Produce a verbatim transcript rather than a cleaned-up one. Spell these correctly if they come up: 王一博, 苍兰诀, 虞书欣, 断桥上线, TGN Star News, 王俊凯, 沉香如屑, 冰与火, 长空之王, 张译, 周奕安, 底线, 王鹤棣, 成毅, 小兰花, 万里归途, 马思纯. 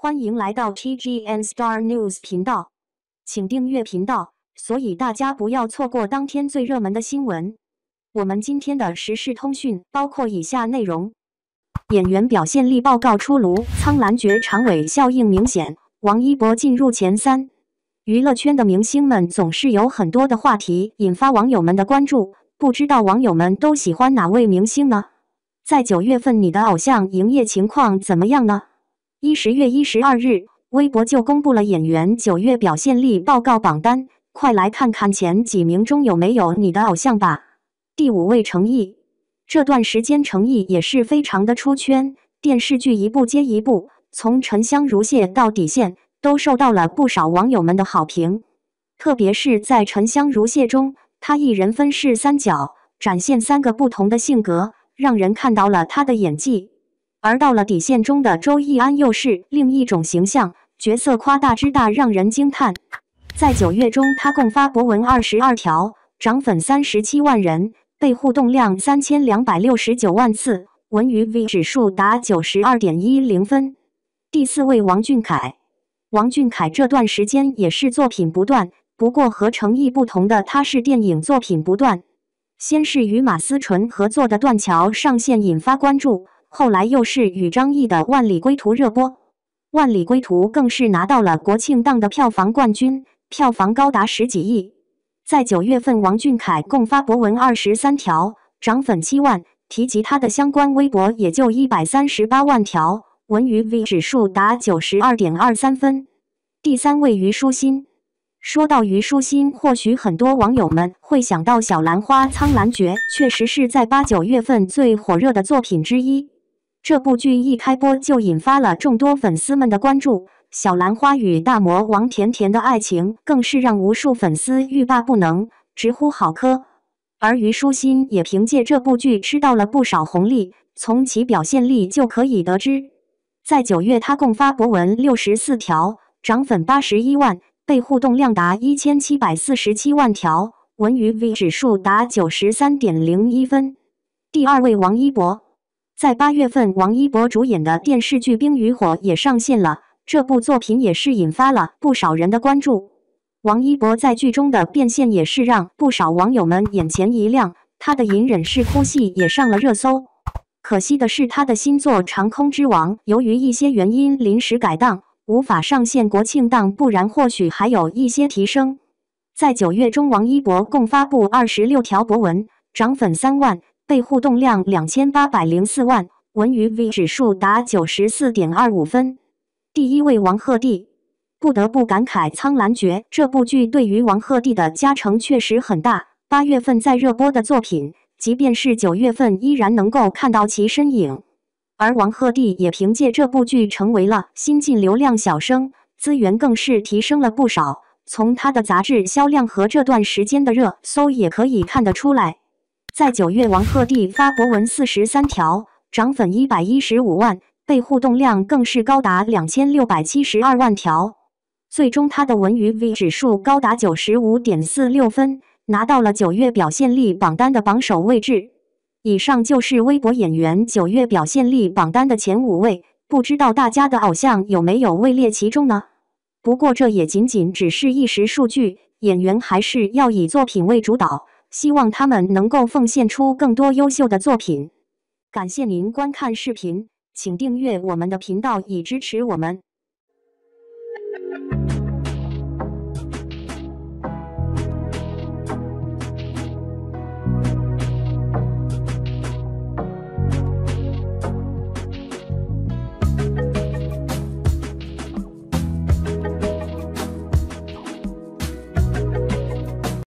欢迎来到 T G N Star News 频道，请订阅频道，所以大家不要错过当天最热门的新闻。我们今天的时事通讯包括以下内容：演员表现力报告出炉，苍兰诀长尾效应明显，王一博进入前三。娱乐圈的明星们总是有很多的话题引发网友们的关注，不知道网友们都喜欢哪位明星呢？在九月份，你的偶像营业情况怎么样呢？ 十月二十二日，微博就公布了演员九月表现力报告榜单，快来看看前几名中有没有你的偶像吧。第五位成毅，这段时间成毅也是非常的出圈，电视剧一部接一部，从《沉香如屑》到《底线》，都受到了不少网友们的好评。特别是在《沉香如屑》中，他一人分饰三角，展现三个不同的性格，让人看到了他的演技。 而到了底线中的周奕安又是另一种形象，角色夸大之大让人惊叹。在九月中，他共发博文二十二条，涨粉三十七万人，被互动量 三千两百六十九万次，文娱 V 指数达 九十二点一零 分。第四位王俊凯，王俊凯这段时间也是作品不断，不过和成毅不同的他是电影作品不断。先是与马思纯合作的《断桥上线》引发关注。 后来又是与张译的《万里归途》热播，《万里归途》更是拿到了国庆档的票房冠军，票房高达十几亿。在九月份，王俊凯共发博文二十三条，涨粉七万，提及他的相关微博也就一百三十八万条，文娱 V 指数达 九十二点二三 分。第三位虞书欣，说到虞书欣，或许很多网友们会想到《小兰花》《苍兰诀》，确实是在八九月份最火热的作品之一。 这部剧一开播就引发了众多粉丝们的关注，小兰花与大魔王甜甜的爱情更是让无数粉丝欲罢不能，直呼好磕。而虞书欣也凭借这部剧吃到了不少红利，从其表现力就可以得知。在九月，她共发博文六十四条，涨粉八十一万，被互动量达 一千七百四十七万条，文娱 V 指数达 九十三点零一 分。第二位王一博。 在八月份，王一博主演的电视剧《冰与火》也上线了，这部作品也是引发了不少人的关注。王一博在剧中的变现也是让不少网友们眼前一亮，他的隐忍式哭戏也上了热搜。可惜的是，他的新作《长空之王》由于一些原因临时改档，无法上线国庆档，不然或许还有一些提升。在九月中，王一博共发布二十六条博文，涨粉三万。 被互动量 两千八百零四万，文娱 V 指数达 九十四点二五 分。第一位王鹤棣，不得不感慨《苍兰诀》这部剧对于王鹤棣的加成确实很大。八月份在热播的作品，即便是九月份依然能够看到其身影。而王鹤棣也凭借这部剧成为了新晋流量小生，资源更是提升了不少。从他的杂志销量和这段时间的热搜也可以看得出来。 在九月，王鹤棣发博文四十三条，涨粉一百一十五万，被互动量更是高达 两千六百七十二万条。最终，他的文娱 V 指数高达 九十五点四六 分，拿到了九月表现力榜单的榜首位置。以上就是微博演员九月表现力榜单的前五位，不知道大家的偶像有没有位列其中呢？不过这也仅仅只是一时数据，演员还是要以作品为主导。 希望他们能够奉献出更多优秀的作品。感谢您观看视频，请订阅我们的频道以支持我们。